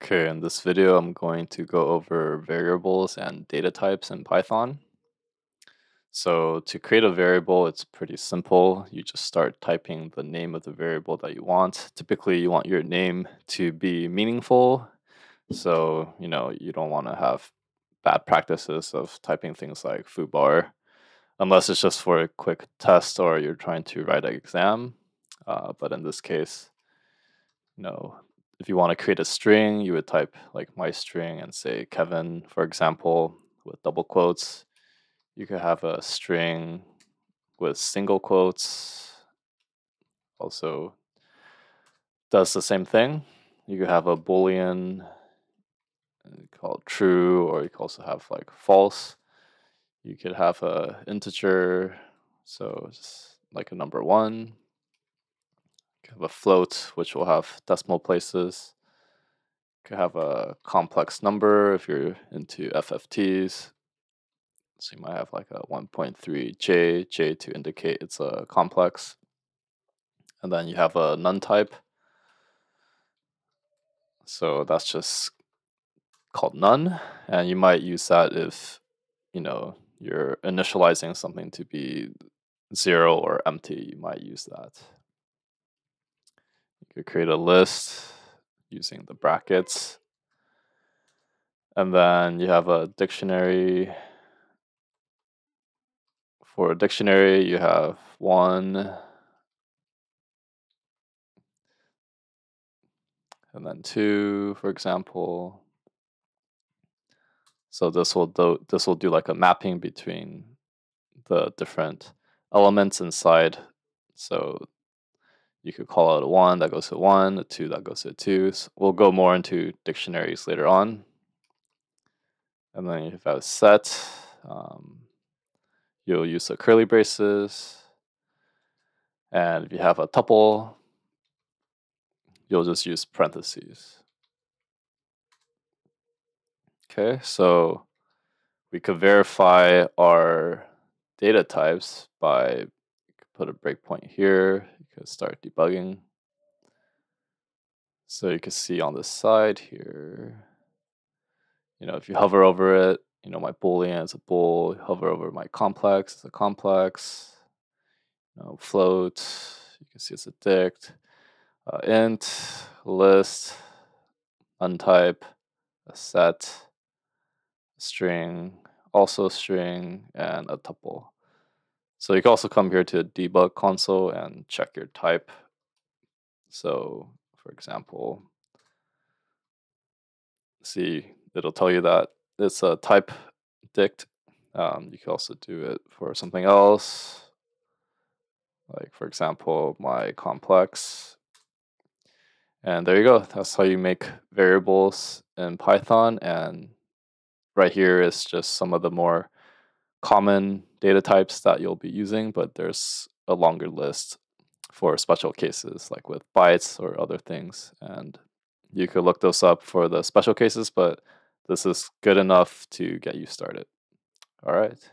Okay, in this video I'm going to go over variables and data types in Python. So to create a variable, it's pretty simple. You just start typing the name of the variable that you want. Typically you want your name to be meaningful, so you don't want to have bad practices of typing things like foo bar, unless it's just for a quick test or you're trying to write an exam. But in this case, if you want to create a string, you would type like my string and say Kevin, for example, with double quotes. You could have a string with single quotes, also does the same thing. You could have a Boolean called true, or you could also have like false. You could have a integer, so just like a number one. You could have a float, which will have decimal places. You could have a complex number if you're into FFTs. So you might have like a 1.3j, j to indicate it's a complex. And then you have a none type. So that's just called none. And you might use that if, you're initializing something to be 0 or empty, you might use that. You could create a list using the brackets. And then you have a dictionary. For a dictionary, you have one, and then two, for example. So this will do like a mapping between the different elements inside. So you could call out a one that goes to one, a two that goes to two. So we'll go more into dictionaries later on. And then you have a set. You'll use the curly braces, and if you have a tuple, you'll just use parentheses. Okay, so we could verify our data types by, you could put a breakpoint here, you could start debugging. So you can see on this side here, if you hover over it, my Boolean is a bool, hover over my complex, it's a complex, float, you can see it's a dict, int, list, untype, a set, string, also string, and a tuple. So you can also come here to the debug console and check your type. So for example, see, it'll tell you that it's a type dict. You can also do it for something else. Like for example, my complex. And there you go. That's how you make variables in Python. And right here is just some of the more common data types that you'll be using, but there's a longer list for special cases like with bytes or other things. And you could look those up for the special cases, but this is good enough to get you started. All right.